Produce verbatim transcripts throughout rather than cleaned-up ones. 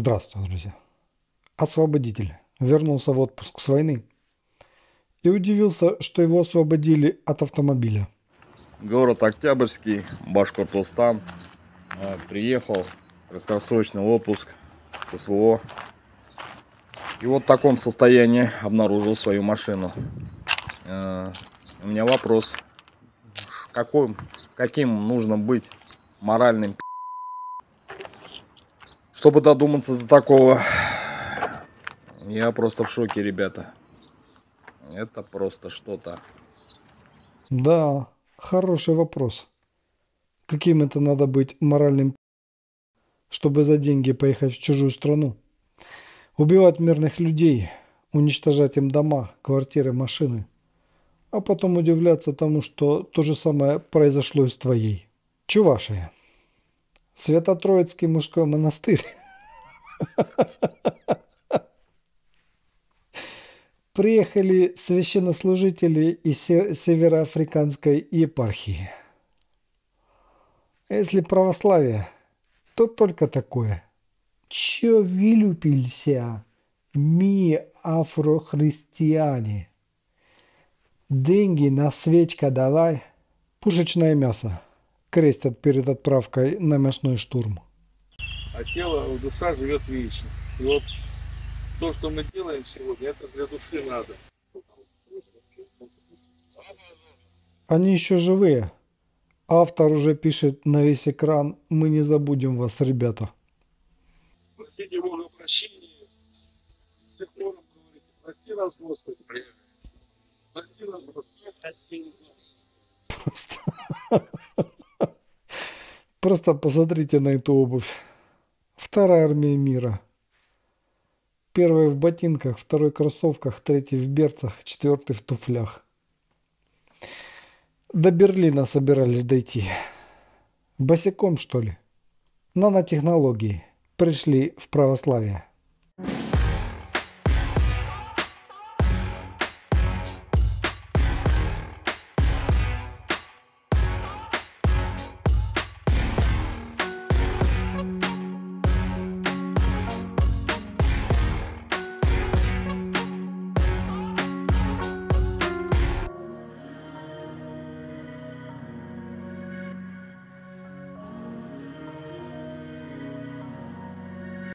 Здравствуйте, друзья. Освободитель вернулся в отпуск с войны и удивился, что его освободили от автомобиля. Город Октябрьский, Башкортостан. Приехал краткосрочный отпуск с СВО. И вот в таком состоянии обнаружил свою машину. У меня вопрос. Какой, каким нужно быть моральным, чтобы додуматься до такого? Я просто в шоке, ребята. Это просто что-то. Да, хороший вопрос. Каким это надо быть моральным, чтобы за деньги поехать в чужую страну? Убивать мирных людей, уничтожать им дома, квартиры, машины. А потом удивляться тому, что то же самое произошло и с твоей. Чувашия. Святотроицкий мужской монастырь. Приехали священнослужители из североафриканской епархии. Если православие, то только такое. Че вилюпился, ми афрохристиане? Деньги на свечка давай. Пушечное мясо крестят перед отправкой на мясной штурм. А тело, душа живет вечно. И вот то, что мы делаем сегодня, это для души надо. Они еще живые. Автор уже пишет на весь экран: мы не забудем вас, ребята. Простите Бога прощения. С тех пор говорите: прости нас, Господи. Прости нас, Господи. Прости нас. Просто... Просто посмотрите на эту обувь. Вторая армия мира. Первый в ботинках, второй в кроссовках, третий в берцах, четвертый в туфлях. До Берлина собирались дойти. Босиком, что ли? Нанотехнологии пришли в православие.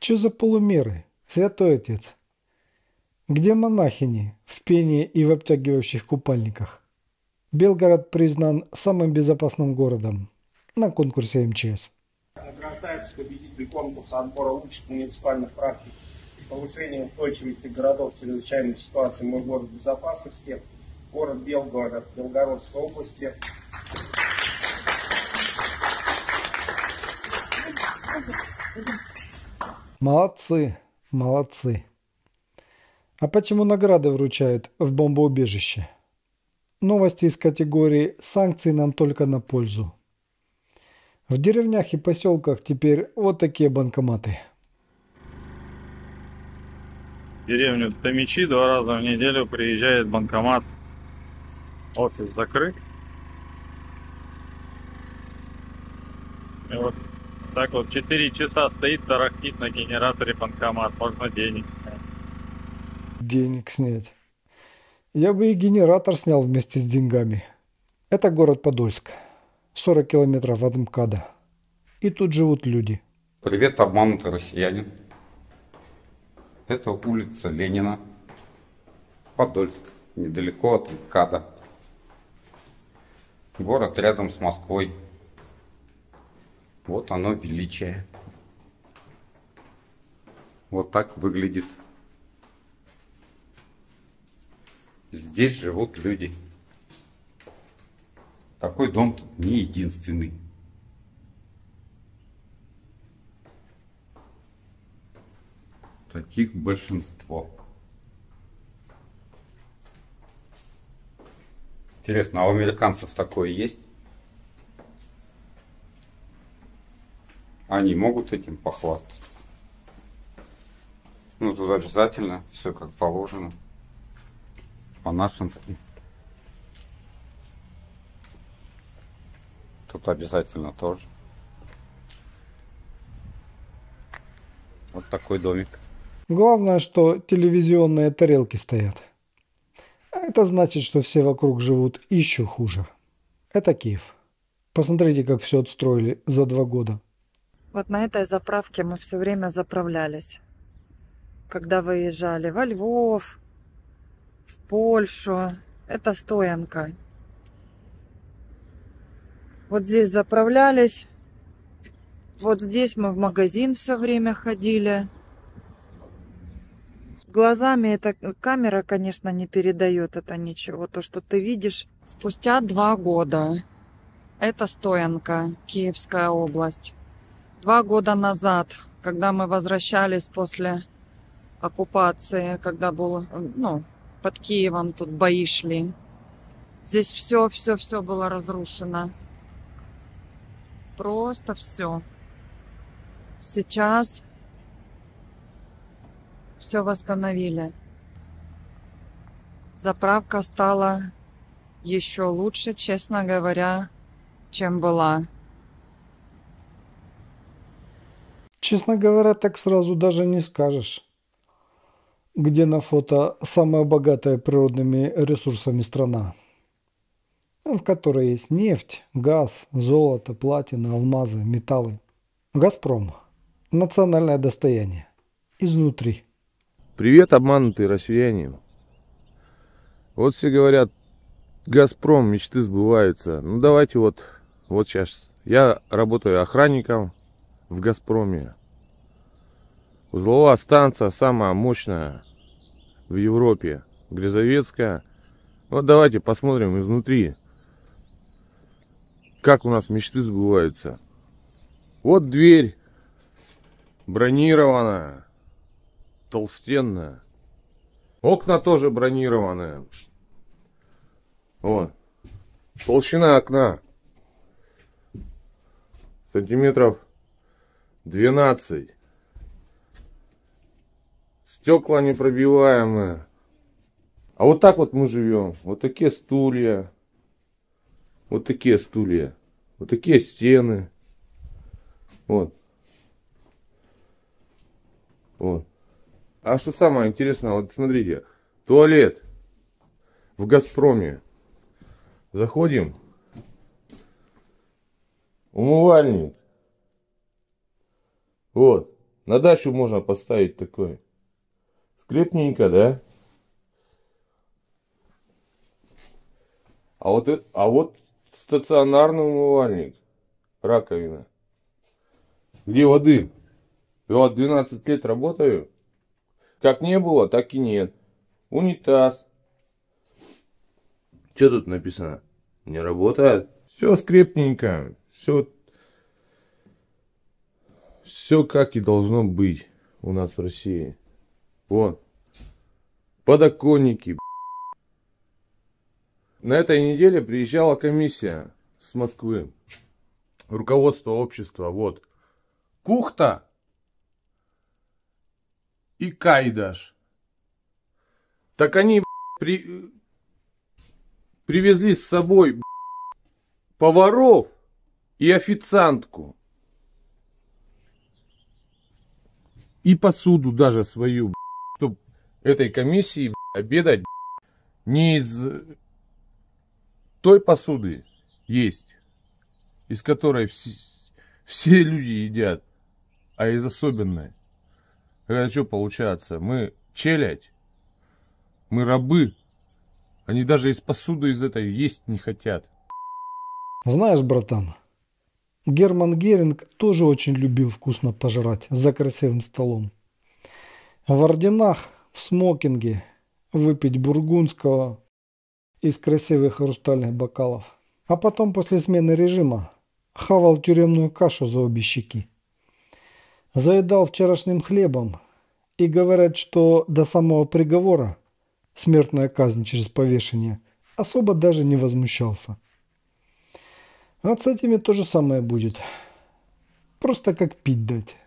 Что за полумеры, святой отец? Где монахини в пении и в обтягивающих купальниках? Белгород признан самым безопасным городом на конкурсе эм че эс. Награждается победитель конкурса отбора лучших муниципальных практик и повышения устойчивости городов в чрезвычайных ситуациях «Мой город безопасности», город Белгород, Белгородской области. Молодцы, молодцы. А почему награды вручают в бомбоубежище? Новости из категории «Санкции нам только на пользу». В деревнях и поселках теперь вот такие банкоматы. В деревню Томичи два раза в неделю приезжает банкомат. Офис закрыт. И вот. Так вот, четыре часа стоит, тарахтит на генераторе банкомат. Можно денег снять. Денег снять. Я бы и генератор снял вместе с деньгами. Это город Подольск. сорок километров от МКАДа. И тут живут люди. Привет, обманутый россиянин. Это улица Ленина. Подольск. Недалеко от МКАДа. Город рядом с Москвой. Вот оно величие. Вот так выглядит. Здесь живут люди. Такой дом тут не единственный. Таких большинство. Интересно, а у американцев такое есть? Они могут этим похвастаться. Ну, тут обязательно все как положено. По-нашенски. Тут обязательно тоже. Вот вот такой домик. Главное, что телевизионные тарелки стоят. А это значит, что все вокруг живут еще хуже. Это Киев. Посмотрите, как все отстроили за два года. Вот на этой заправке мы все время заправлялись. Когда выезжали во Львов, в Польшу. Это стоянка. Вот здесь заправлялись. Вот здесь мы в магазин все время ходили. Глазами эта камера, конечно, не передает это ничего. То, что ты видишь. Спустя два года. Это стоянка, Киевская область. Два года назад, когда мы возвращались после оккупации, когда был, ну, под Киевом тут бои шли. Здесь все, все, все было разрушено. Просто все. Сейчас все восстановили. Заправка стала еще лучше, честно говоря, чем была. Честно говоря, так сразу даже не скажешь, где на фото самая богатая природными ресурсами страна, в которой есть нефть, газ, золото, платина, алмазы, металлы. Газпром. Национальное достояние. Изнутри. Привет, обманутые россияне. Вот все говорят, Газпром, мечты сбываются. Ну давайте вот, вот сейчас. Я работаю охранником в Газпроме. Узловая станция самая мощная в Европе. Грязовецкая. Вот давайте посмотрим изнутри, как у нас мечты сбываются. Вот дверь, бронированная, толстенная. Окна тоже бронированные. Вот. Толщина окна сантиметров двенадцать. Стекла непробиваемые. А вот так вот мы живем. Вот такие стулья. Вот такие стулья. Вот такие стены. Вот. Вот. А что самое интересное, вот смотрите, туалет в Газпроме. Заходим. Умывальник. Вот. На дачу можно поставить такой. Скрепненько, да? А вот, а вот стационарный умывальник. Раковина. Где воды? Я вот двенадцать лет работаю. Как не было, так и нет. Унитаз. Что тут написано? Не работает. Все скрепненько. Все, все как и должно быть у нас в России. Вот. Подоконники. На этой неделе приезжала комиссия с Москвы. Руководство общества. Вот. Кухта и Кайдаш. Так они при... привезли с собой поваров и официантку. И посуду даже свою, чтобы этой комиссии обедать не из той посуды есть, из которой все, все люди едят. А из особенной. Это что получается? Мы челядь. Мы рабы. Они даже из посуды из этой есть не хотят. Знаешь, братан, Герман Геринг тоже очень любил вкусно пожрать за красивым столом. В орденах, в смокинге, выпить бургундского из красивых хрустальных бокалов. А потом после смены режима хавал тюремную кашу за обе щеки. Заедал вчерашним хлебом, и говорят, что до самого приговора, смертная казнь через повешение, особо даже не возмущался. А с этими то же самое будет. Просто как пить дать.